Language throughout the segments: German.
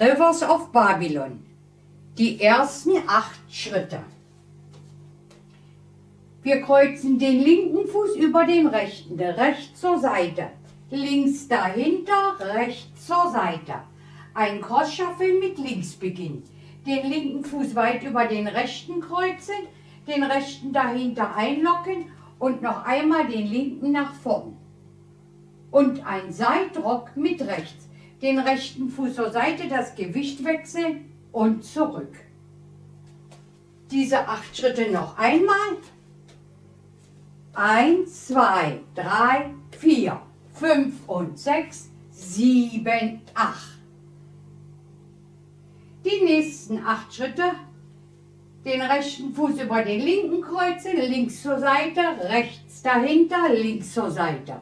Rivers of Babylon. Die ersten 8 Schritte. Wir kreuzen den linken Fuß über den rechten, rechts zur Seite, links dahinter, rechts zur Seite. Ein Cross-Shuffle mit links beginnt. Den linken Fuß weit über den rechten kreuzen, den rechten dahinter einlocken und noch einmal den linken nach vorn. Und ein Side-Rock mit rechts. Den rechten Fuß zur Seite, das Gewicht wechseln und zurück. Diese 8 Schritte noch einmal. 1, 2, 3, 4, 5 und 6, 7, 8. Die nächsten 8 Schritte. Den rechten Fuß über den linken kreuzen, links zur Seite, rechts dahinter, links zur Seite.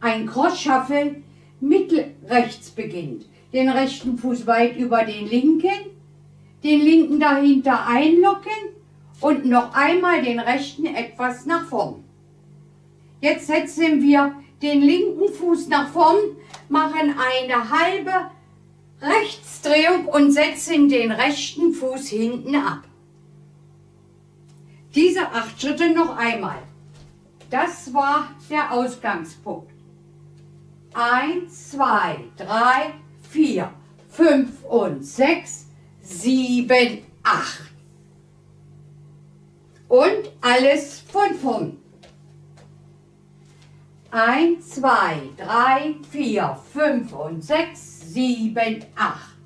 Ein Cross-Shuffle mit rechts beginnt. Den rechten Fuß weit über den linken dahinter einlocken und noch einmal den rechten etwas nach vorn. Jetzt setzen wir den linken Fuß nach vorn, machen eine halbe Rechtsdrehung und setzen den rechten Fuß hinten ab. Diese 8 Schritte noch einmal. Das war der Ausgangspunkt. 1, 2, 3, 4, 5 und 6, 7, 8. Und alles von vorn. 1, 2, 3, 4, 5 und 6, 7, 8.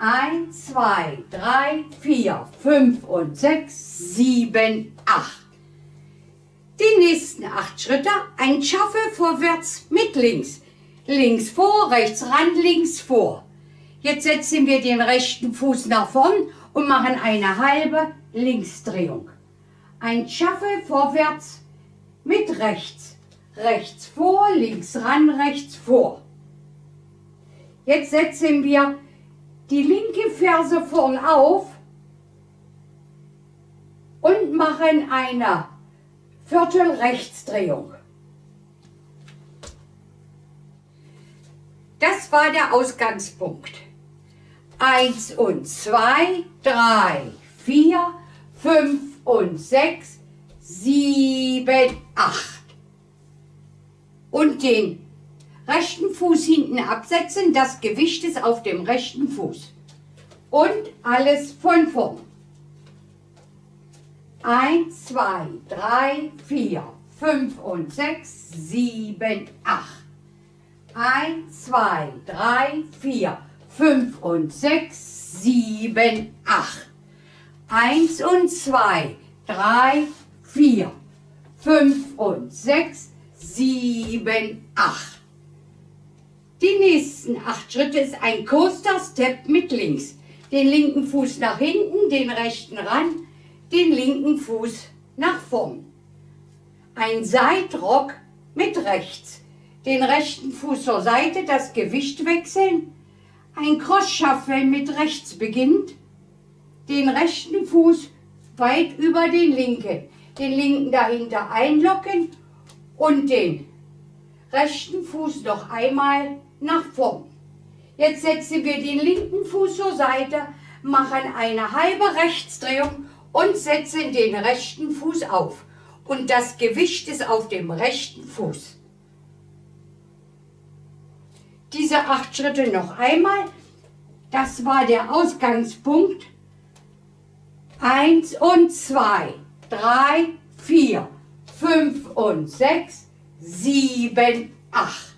1, 2, 3, 4, 5 und 6, 7, 8. Die nächsten 8 Schritte, ein Shuffle vorwärts mit links. Links vor, rechts ran, links vor. Jetzt setzen wir den rechten Fuß nach vorn und machen eine halbe Linksdrehung. Ein Shuffle vorwärts mit rechts. Rechts vor, links ran, rechts vor. Jetzt setzen wir die linke Ferse vorn auf und machen eine Viertelrechtsdrehung. Das war der Ausgangspunkt. 1 und 2, 3, 4, 5 und 6, 7, 8. Und den rechten Fuß hinten absetzen, das Gewicht ist auf dem rechten Fuß. Und alles von vorn. 1, 2, 3, 4, 5 und 6, 7, 8. 1, 2, 3, 4, 5 und 6, 7, 8. 1 und 2, 3, 4, 5 und 6, 7, 8. Die nächsten 8 Schritte ist ein Coaster Step mit links. Den linken Fuß nach hinten, den rechten ran, den linken Fuß nach vorn. Ein Side Rock mit rechts. Den rechten Fuß zur Seite, das Gewicht wechseln. Ein Cross Shuffle mit rechts beginnt. Den rechten Fuß weit über den linken. Den linken dahinter einlocken und den rechten Fuß noch einmal nach vorn. Jetzt setzen wir den linken Fuß zur Seite, machen eine halbe Rechtsdrehung und setzen den rechten Fuß auf. Und das Gewicht ist auf dem rechten Fuß. Diese 8 Schritte noch einmal. Das war der Ausgangspunkt. 1 und 2, 3, 4, 5 und 6, 7, 8.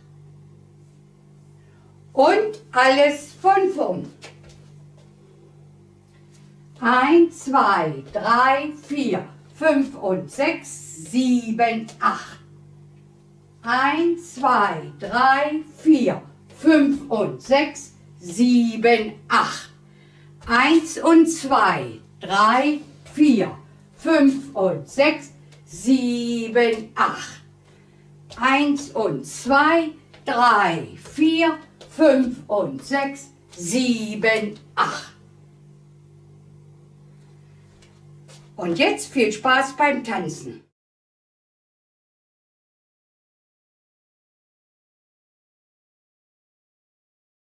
Und alles von vorn. 1, 2, 3, 4, 5 und 6, 7, 8. 1, 2, 3, 4, 5 und 6, 7, 8. 1 und 2, 3, 4, 5 und 6, 7, 8. 1 und 2, 3, 4, 5 und 6, 7, 8. Und jetzt viel Spaß beim Tanzen.